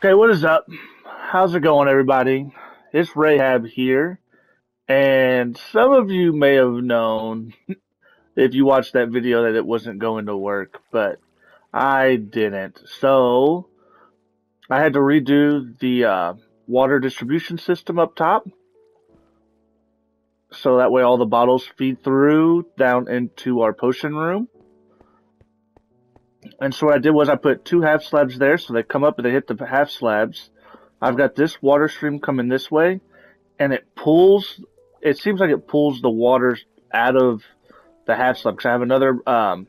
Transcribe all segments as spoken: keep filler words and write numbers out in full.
Okay, what is up? How's it going, everybody? It's Rahab here, and some of you may have known if you watched that video that it wasn't going to work, but I didn't. So I had to redo the uh, water distribution system up top, so that way all the bottles feed through down into our potion room. And so what I did was I put two half slabs there, so they come up and they hit the half slabs. I've got this water stream coming this way, and it pulls, it seems like it pulls the water out of the half slab, because I have another um,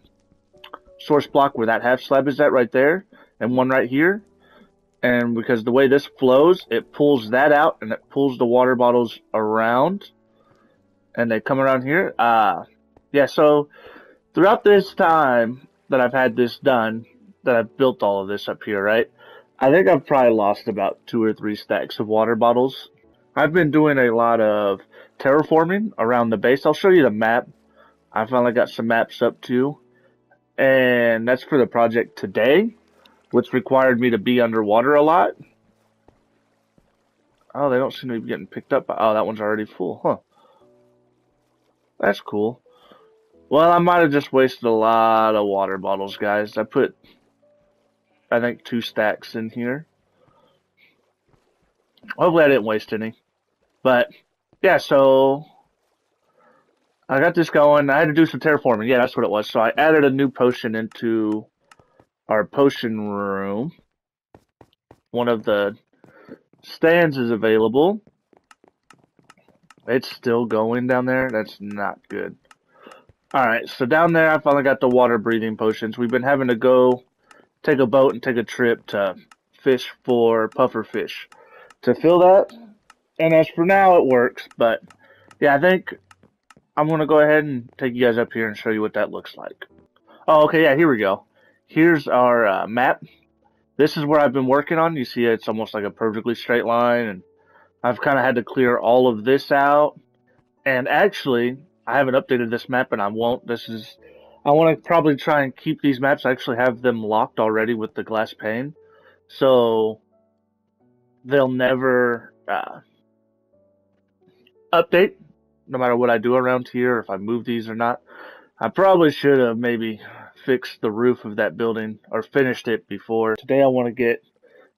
source block where that half slab is at right there, and one right here. And because the way this flows, it pulls that out, and it pulls the water bottles around, and they come around here. Uh, yeah, so throughout this time that I've had this done, that I've built all of this up here, right? I think I've probably lost about two or three stacks of water bottles. I've been doing a lot of terraforming around the base. I'll show you the map. I finally got some maps up too. And that's for the project today, which required me to be underwater a lot. Oh, they don't seem to be getting picked up. Oh, that one's already full, huh? That's cool. Well, I might have just wasted a lot of water bottles, guys. I put, I think, two stacks in here. Hopefully I didn't waste any. But, yeah, so I got this going. I had to do some terraforming. Yeah, that's what it was. So I added a new potion into our potion room. One of the stands is available. It's still going down there. That's not good. Alright, so down there I finally got the water breathing potions. We've been having to go take a boat and take a trip to fish for puffer fish to fill that. And as for now, it works. But yeah, I think I'm going to go ahead and take you guys up here and show you what that looks like. Oh, okay, yeah, here we go. Here's our uh, map. This is where I've been working on. You see it's almost like a perfectly straight line. And I've kind of had to clear all of this out. And actually, I haven't updated this map, and I won't. This is, I want to probably try and keep these maps. I actually have them locked already with the glass pane, so they'll never uh, update, no matter what I do around here, or if I move these or not. I probably should have maybe fixed the roof of that building, or finished it before. Today I want to get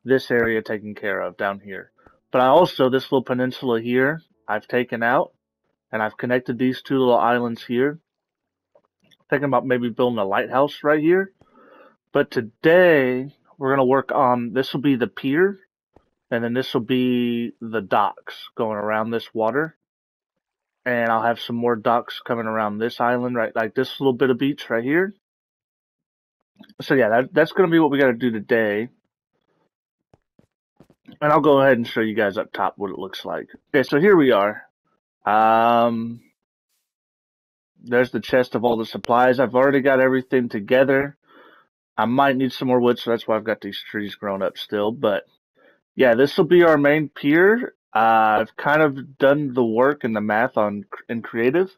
this area taken care of down here. But I also, this little peninsula here, I've taken out. And I've connected these two little islands here. Thinking about maybe building a lighthouse right here. But today, we're going to work on, this will be the pier. And then this will be the docks going around this water. And I'll have some more docks coming around this island, right? Like this little bit of beach right here. So yeah, that, that's going to be what we got to do today. And I'll go ahead and show you guys up top what it looks like. Okay, so here we are. Um, there's the chest of all the supplies. I've already got everything together. I might need some more wood, so that's why I've got these trees grown up still. But yeah, this will be our main pier. Uh, I've kind of done the work and the math on in creative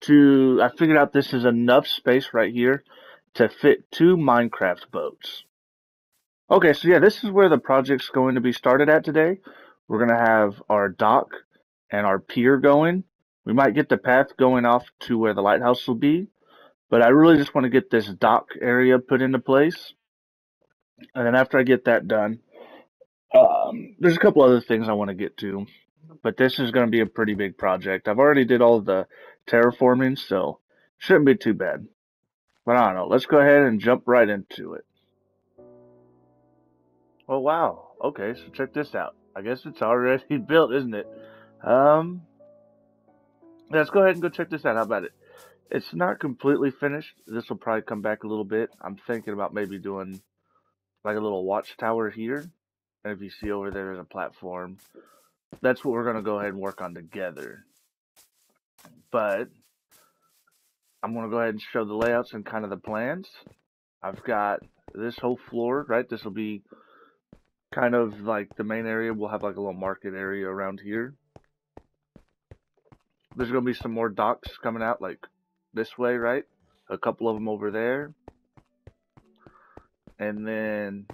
to, I figured out this is enough space right here to fit two Minecraft boats. Okay, so yeah, this is where the project's going to be started at today. We're going to have our dock and our pier going. We might get the path going off to where the lighthouse will be, but I really just want to get this dock area put into place. And then after I get that done, um, there's a couple other things I want to get to, but this is going to be a pretty big project. I've already did all the terraforming, so shouldn't be too bad. But I don't know, let's go ahead and jump right into it. Oh wow, okay, so check this out. I guess it's already built, isn't it? Um, let's go ahead and go check this out. How about it? It's not completely finished. This will probably come back a little bit. I'm thinking about maybe doing like a little watchtower here. And if you see over there, there's a platform. That's what we're going to go ahead and work on together. But I'm going to go ahead and show the layouts and kind of the plans. I've got this whole floor, right? This will be kind of like the main area. We'll have like a little market area around here. There's going to be some more docks coming out like this way, right? A couple of them over there. And then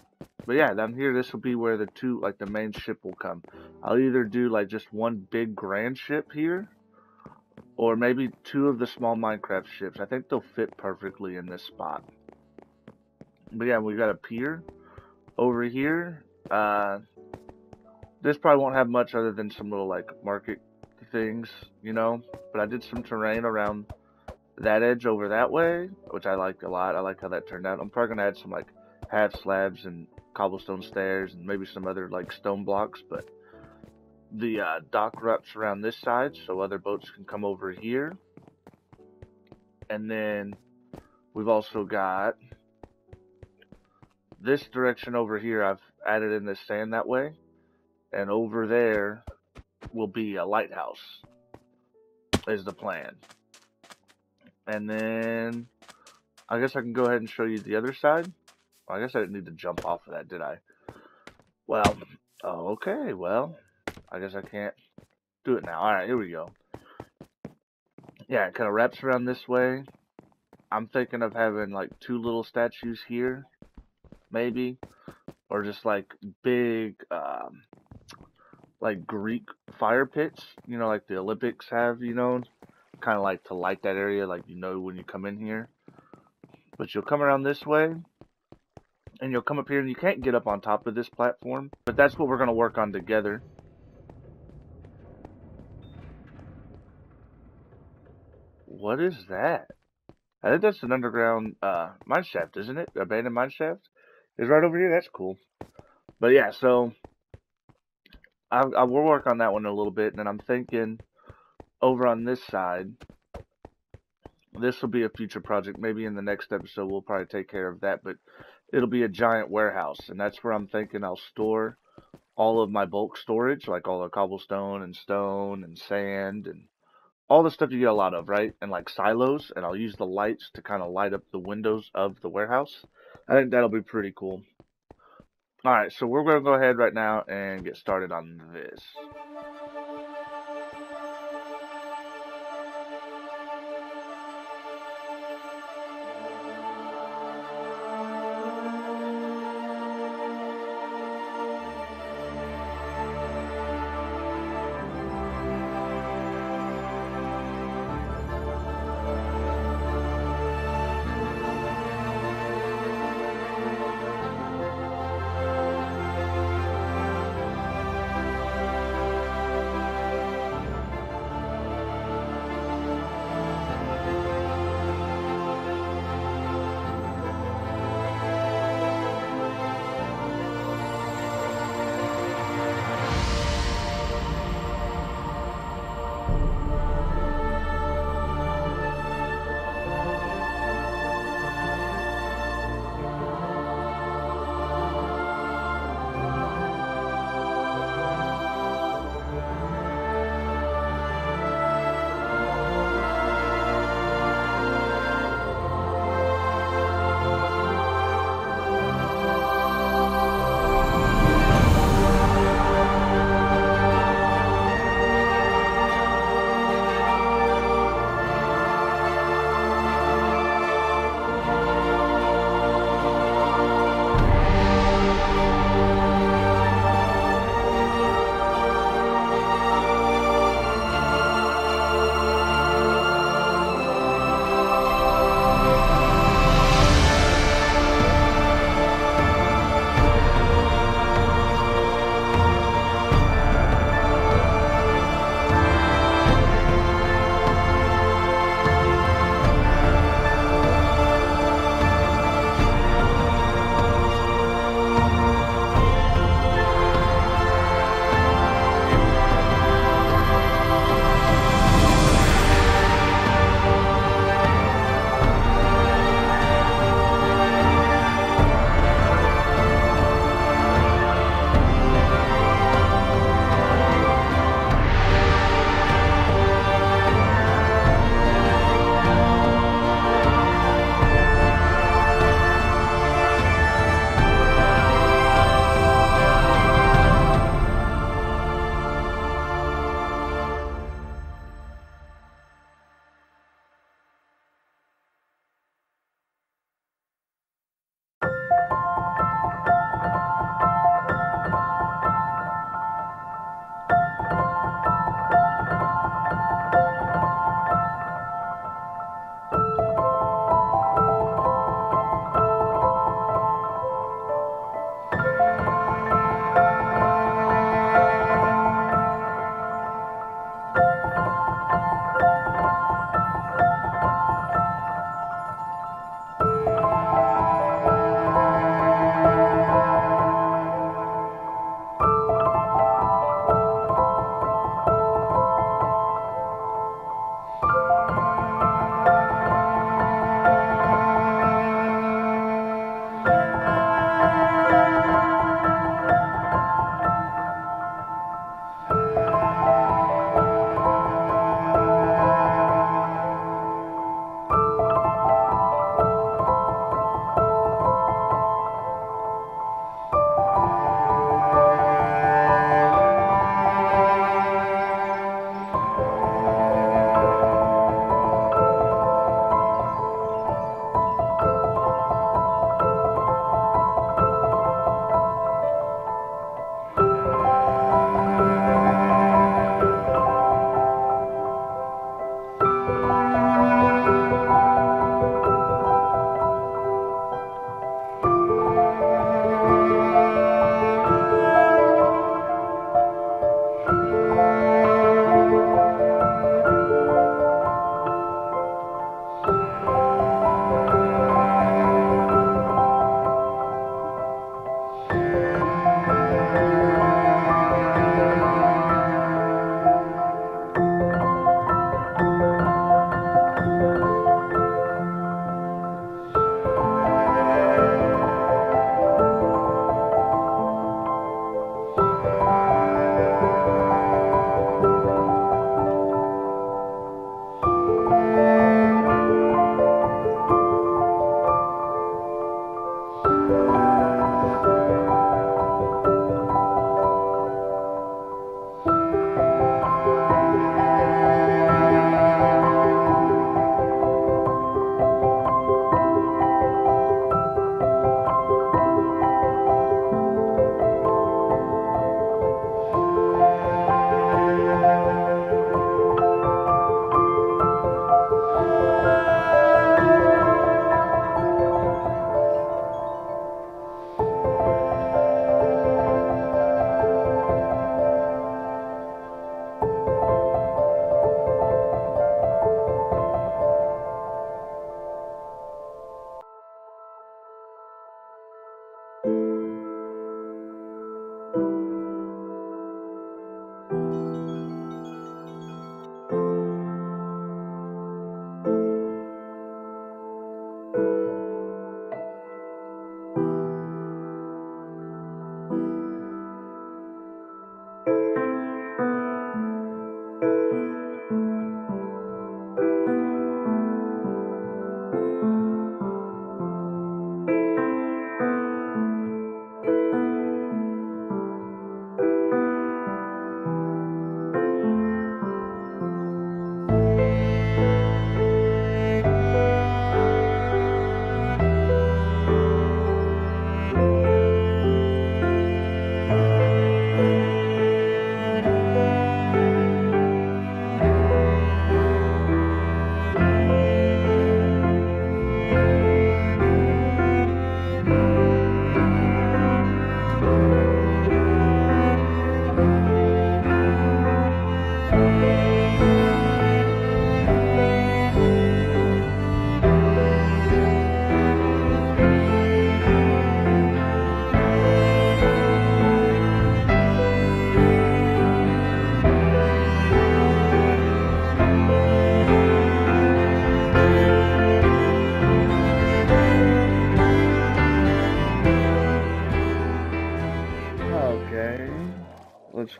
But yeah, down here, this will be where the two, like the main ship will come. I'll either do like just one big grand ship here, or maybe two of the small Minecraft ships. I think they'll fit perfectly in this spot. But yeah, we've got a pier over here. Uh, this probably won't have much other than some little like market things, you know. But I did some terrain around that edge over that way, which I liked a lot. I like how that turned out. I'm probably going to add some like half slabs and cobblestone stairs and maybe some other like stone blocks. But the uh, dock wraps around this side so other boats can come over here. And then we've also got this direction over here. I've added in this sand that way. And over there will be a lighthouse is the plan. And then I guess I can go ahead and show you the other side. Well, I guess I didn't need to jump off of that, did I? Well, oh, okay, well, I guess I can't do it now. All right, here we go. Yeah, it kind of wraps around this way. I'm thinking of having like two little statues here, maybe, or just like big, um, like Greek fire pits, you know, like the Olympics have, you know, kind of like to light that area, like, you know, when you come in here. But you'll come around this way and you'll come up here, and you can't get up on top of this platform, but that's what we're going to work on together. What is that? I think that's an underground uh, mine shaft, isn't it? Abandoned mine shaft is right over here. That's cool. But yeah, so I, I will work on that one a little bit, and then I'm thinking over on this side, this will be a future project. Maybe in the next episode, we'll probably take care of that, but it'll be a giant warehouse, and that's where I'm thinking I'll store all of my bulk storage, like all the cobblestone and stone and sand and all the stuff you get a lot of, right? And like silos, and I'll use the lights to kind of light up the windows of the warehouse. I think that'll be pretty cool. All right, so we're going to go ahead right now and get started on this.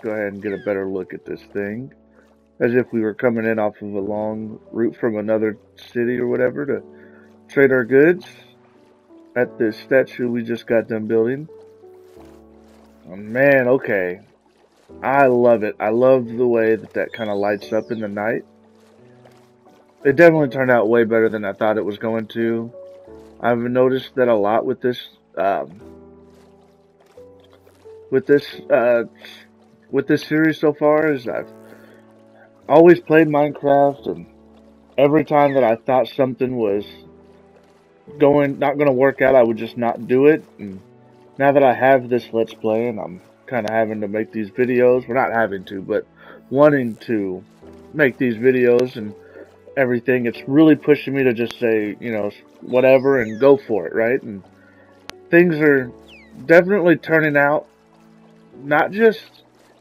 go ahead and get a better look at this thing. As if we were coming in off of a long route from another city or whatever to trade our goods. At this statue we just got done building. Oh man, okay. I love it. I love the way that that kind of lights up in the night. It definitely turned out way better than I thought it was going to. I've noticed that a lot with this, um, with this, uh, with this series so far is I've always played Minecraft, and every time that I thought something was going, not going to work out, I would just not do it. And now that I have this Let's Play, and I'm kind of having to make these videos, we're not having to, but wanting to make these videos and everything, it's really pushing me to just say, you know, whatever and go for it, right? And things are definitely turning out not just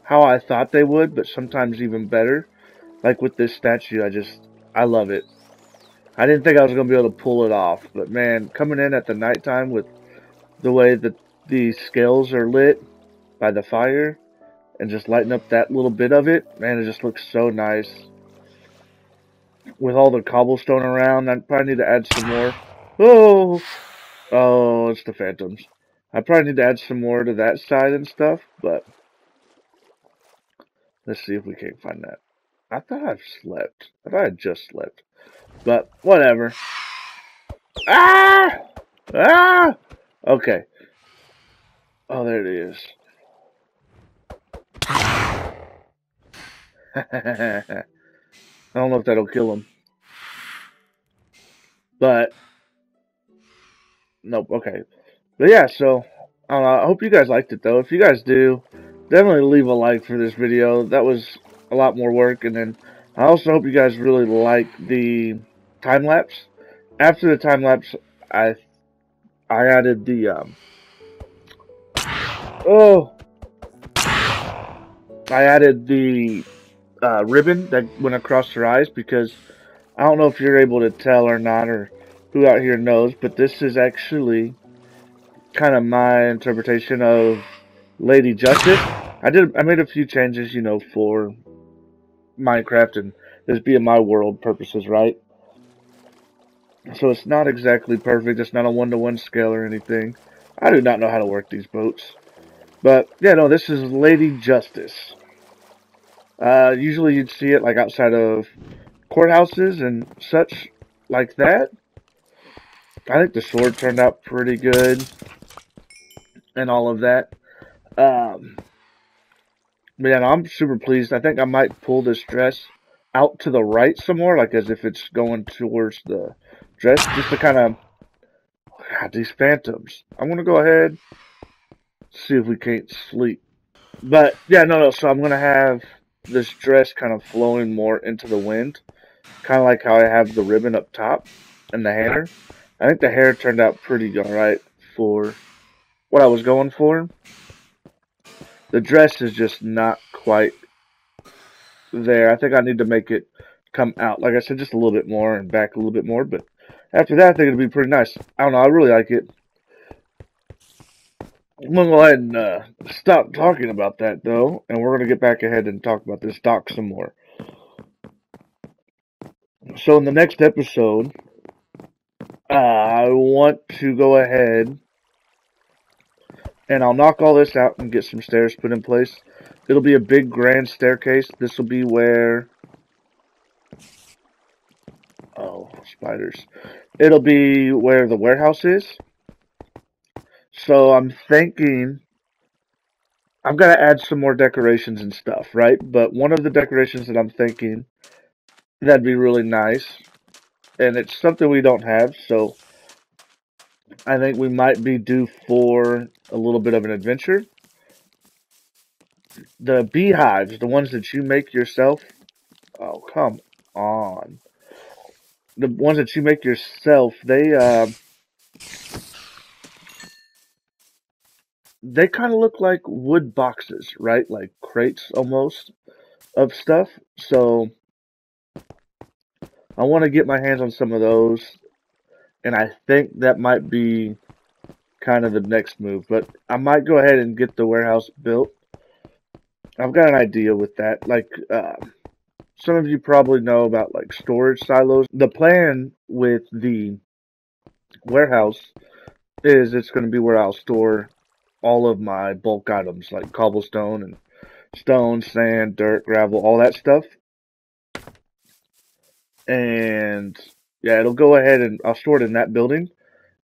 how I thought they would, but sometimes even better. Like with this statue, I just, I love it. I didn't think I was going to be able to pull it off, but man, coming in at the nighttime with the way that the scales are lit by the fire and just lighting up that little bit of it, man, it just looks so nice. With all the cobblestone around, I probably need to add some more. Oh, oh, it's the phantoms. I probably need to add some more to that side and stuff, but let's see if we can't find that. I thought I've slept. I thought I just slept, but whatever. Ah, ah. Okay. Oh, there it is. I don't know if that'll kill him. But nope, okay. But yeah, so uh, I hope you guys liked it though. If you guys do, definitely leave a like for this video. That was a lot more work, and then I also hope you guys really like the time lapse. After the time lapse, I I added the um oh I added the uh, ribbon that went across her eyes, because I don't know if you're able to tell or not, or who out here knows, but this is actually kind of my interpretation of Lady Justice. I did I made a few changes, you know, for Minecraft and this being my world purposes, right? So it's not exactly perfect. It's not a one-to-one scale or anything. I do not know how to work these boats. But, yeah, no, this is Lady Justice. Uh, usually you'd see it, like, outside of courthouses and such like that. I think the sword turned out pretty good and all of that. Um, but, yeah, no, I'm super pleased. I think I might pull this dress out to the right some more, like as if it's going towards the dress, just to kind of... Oh, God, these phantoms. I'm going to go ahead... see if we can't sleep. But yeah, no, no, so I'm gonna have this dress kind of flowing more into the wind, kind of like how I have the ribbon up top and the hair. I think the hair turned out pretty alright for what I was going for. The dress is just not quite there. I think I need to make it come out, like I said, just a little bit more and back a little bit more, but after that I think it'll be pretty nice. I don't know, I really like it. I'm going to go ahead and uh, stop talking about that, though, and we're going to get back ahead and talk about this dock some more. So in the next episode, uh, I want to go ahead, and I'll knock all this out and get some stairs put in place. It'll be a big, grand staircase. This will be where... Oh, spiders. It'll be where the warehouse is. So I'm thinking I'm going to add some more decorations and stuff, right? But one of the decorations that I'm thinking that'd be really nice, and it's something we don't have, so I think we might be due for a little bit of an adventure. The beehives, the ones that you make yourself. Oh, come on. The ones that you make yourself, they... Uh, They kind of look like wood boxes, right? Like crates almost of stuff. So I want to get my hands on some of those. And I think that might be kind of the next move. But I might go ahead and get the warehouse built. I've got an idea with that. Like, uh, some of you probably know about, like, storage silos. The plan with the warehouse is it's going to be where I'll store all of my bulk items, like cobblestone and stone, sand, dirt, gravel, all that stuff. And, yeah, it'll go ahead and I'll store it in that building.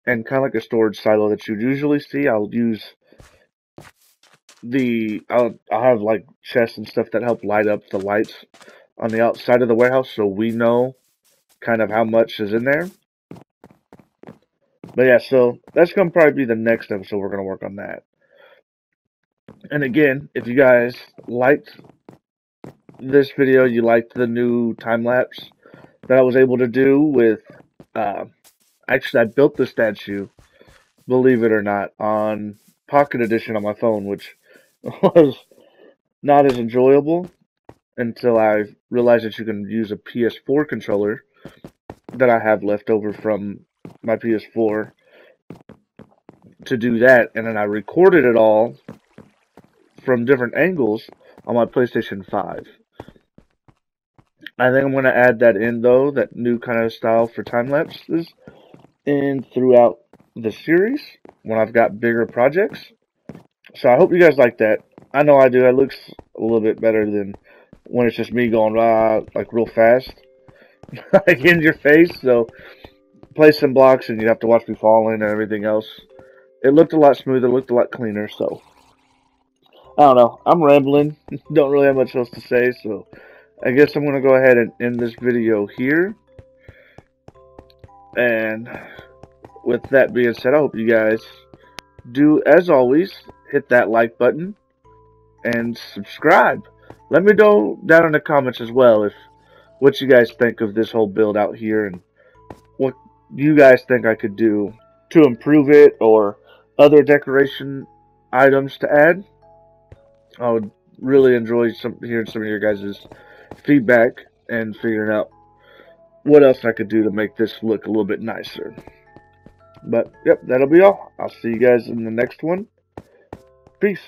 And kind of like a storage silo that you'd usually see, I'll use the, I'll, I'll have like chests and stuff that help light up the lights on the outside of the warehouse so we know kind of how much is in there. But yeah, so that's going to probably be the next episode. We're going to work on that. And again, if you guys liked this video, you liked the new time lapse that I was able to do with, uh, actually, I built the statue, believe it or not, on Pocket Edition on my phone, which was not as enjoyable until I realized that you can use a P S four controller that I have left over from my P S four to do that. And then I recorded it all from different angles on my PlayStation five. I think I'm going to add that in, though, that new kind of style for time lapses. And throughout the series when I've got bigger projects. So I hope you guys like that. I know I do. It looks a little bit better than when it's just me going ah, like real fast like in your face. So place some blocks and you have to watch me falling and everything else. It looked a lot smoother, looked a lot cleaner. So I don't know, I'm rambling. Don't really have much else to say, so I guess I'm gonna go ahead and end this video here. And with that being said, I hope you guys do, as always, hit that like button and subscribe. Let me know down in the comments as well if what you guys think of this whole build out here and what you guys think I could do to improve it or other decoration items to add. I would really enjoy some, hearing some of your guys' feedback and figuring out what else I could do to make this look a little bit nicer. But, yep, that'll be all. I'll see you guys in the next one. Peace.